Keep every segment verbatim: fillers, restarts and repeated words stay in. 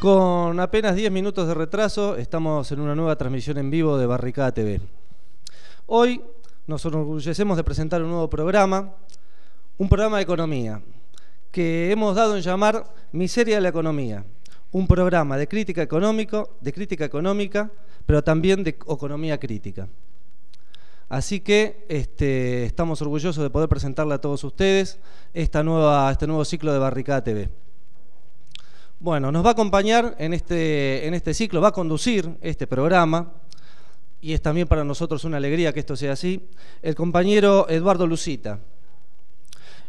Con apenas diez minutos de retraso, estamos en una nueva transmisión en vivo de Barricada T V. Hoy nos enorgullecemos de presentar un nuevo programa, un programa de economía, que hemos dado en llamar Miserias de la Economía, un programa de crítica económico, de crítica económica, pero también de economía crítica. Así que este, estamos orgullosos de poder presentarle a todos ustedes esta nueva, este nuevo ciclo de Barricada T V. Bueno, nos va a acompañar en este, en este ciclo, va a conducir este programa, y es también para nosotros una alegría que esto sea así, el compañero Eduardo Lucita,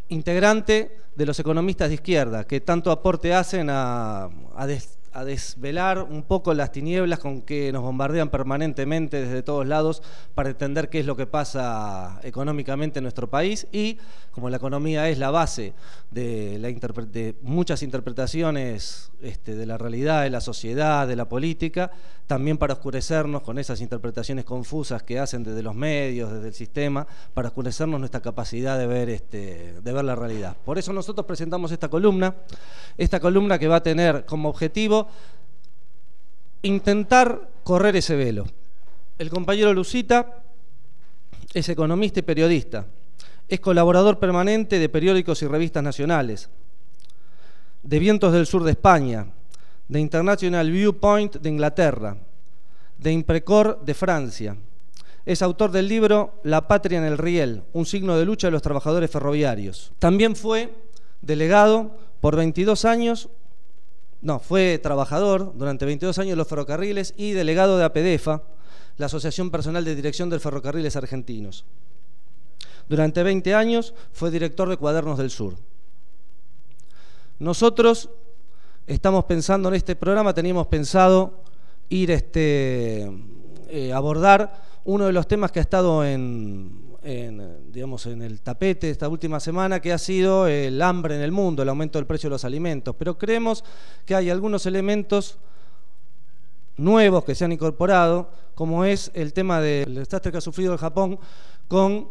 integrante de los Economistas de Izquierda, que tanto aporte hacen a, a, des, a desvelar un poco las tinieblas con que nos bombardean permanentemente desde todos lados para entender qué es lo que pasa económicamente en nuestro país, y como la economía es la base de, la interpre- de muchas interpretaciones este, de la realidad, de la sociedad, de la política, también para oscurecernos con esas interpretaciones confusas que hacen desde los medios, desde el sistema, para oscurecernos nuestra capacidad de ver, este, de ver la realidad. Por eso nosotros presentamos esta columna, esta columna que va a tener como objetivo intentar correr ese velo. El compañero Lucita es economista y periodista, es colaborador permanente de periódicos y revistas nacionales, de Vientos del Sur de España, de International Viewpoint de Inglaterra, de Imprecor de Francia. Es autor del libro La Patria en el Riel, un signo de lucha de los trabajadores ferroviarios. También fue delegado por veintidós años, no, fue trabajador durante veintidós años de los ferrocarriles y delegado de APDEFA, la Asociación Personal de Dirección de Ferrocarriles Argentinos. Durante veinte años fue director de Cuadernos del Sur. Nosotros estamos pensando en este programa, teníamos pensado ir este, eh, abordar uno de los temas que ha estado en, en, digamos, en el tapete esta última semana, que ha sido el hambre en el mundo, el aumento del precio de los alimentos. Pero creemos que hay algunos elementos nuevos que se han incorporado, como es el tema del desastre que ha sufrido el Japón con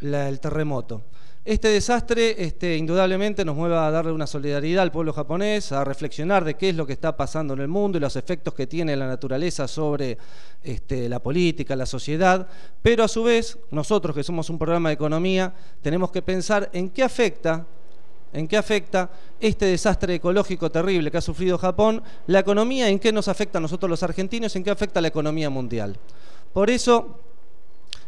la, el terremoto. Este desastre este, indudablemente nos mueve a darle una solidaridad al pueblo japonés, a reflexionar de qué es lo que está pasando en el mundo y los efectos que tiene la naturaleza sobre este, la política, la sociedad, pero a su vez nosotros, que somos un programa de economía, tenemos que pensar en qué afecta, en qué afecta este desastre ecológico terrible que ha sufrido Japón, la economía, en qué nos afecta a nosotros los argentinos, en qué afecta a la economía mundial. Por eso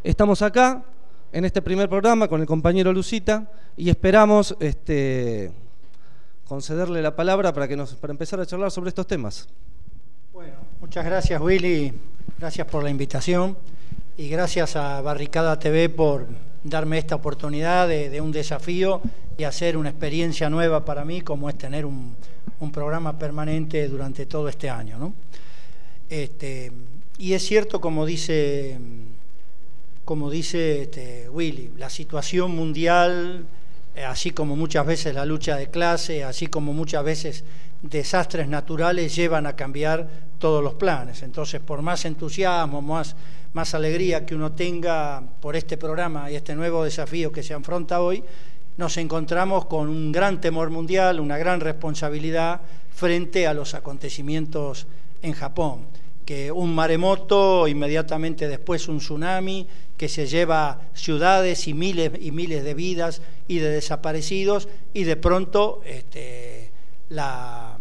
estamos acá, en este primer programa con el compañero Lucita, y esperamos este, concederle la palabra para, que nos, para empezar a charlar sobre estos temas. Bueno, muchas gracias, Willy, gracias por la invitación y gracias a Barricada T V por darme esta oportunidad de, de un desafío y hacer una experiencia nueva para mí, como es tener un, un programa permanente durante todo este año, ¿no? Este, y es cierto, como dice... Como dice este, Willy, la situación mundial, así como muchas veces la lucha de clase, así como muchas veces desastres naturales, llevan a cambiar todos los planes. Entonces, por más entusiasmo, más, más alegría que uno tenga por este programa y este nuevo desafío que se afronta hoy, nos encontramos con un gran temor mundial, una gran responsabilidad frente a los acontecimientos en Japón. Que un maremoto, inmediatamente después un tsunami, que se lleva ciudades y miles y miles de vidas y de desaparecidos, y de pronto este, la,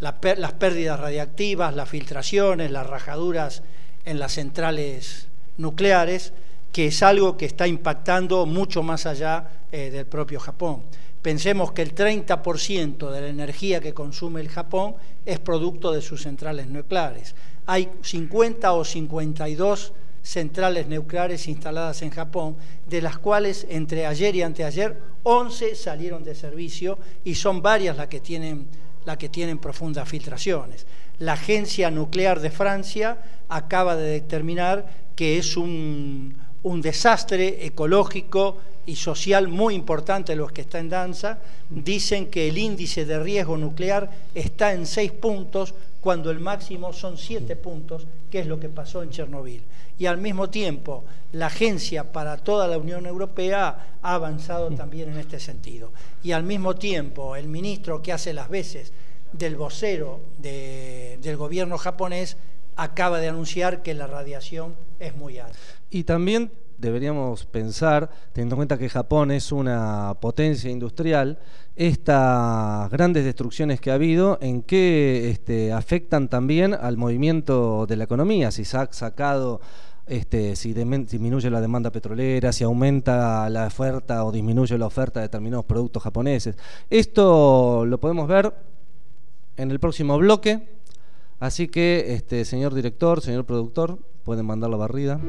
la, las pérdidas radiactivas, las filtraciones, las rajaduras en las centrales nucleares, que es algo que está impactando mucho más allá eh, del propio Japón. Pensemos que el treinta por ciento de la energía que consume el Japón es producto de sus centrales nucleares. Hay cincuenta o cincuenta y dos centrales nucleares instaladas en Japón, de las cuales entre ayer y anteayer once salieron de servicio, y son varias las que tienen, las que tienen profundas filtraciones. La Agencia Nuclear de Francia acaba de determinar que es un, un desastre ecológico y social muy importante los que está en danza. Dicen que el índice de riesgo nuclear está en seis puntos, cuando el máximo son siete puntos, que es lo que pasó en Chernobyl. y al mismo tiempo la agencia para toda la Unión Europea ha avanzado también en este sentido. Y al mismo tiempo el ministro que hace las veces del vocero de, del gobierno japonés acaba de anunciar que la radiación es muy alta. Y también deberíamos pensar, teniendo en cuenta que Japón es una potencia industrial, estas grandes destrucciones que ha habido, ¿en qué este, afectan también al movimiento de la economía? Si se ha sacado, este, si disminuye la demanda petrolera, si aumenta la oferta o disminuye la oferta de determinados productos japoneses. Esto lo podemos ver en el próximo bloque. Así que, este, señor director, señor productor, pueden mandar la barrida.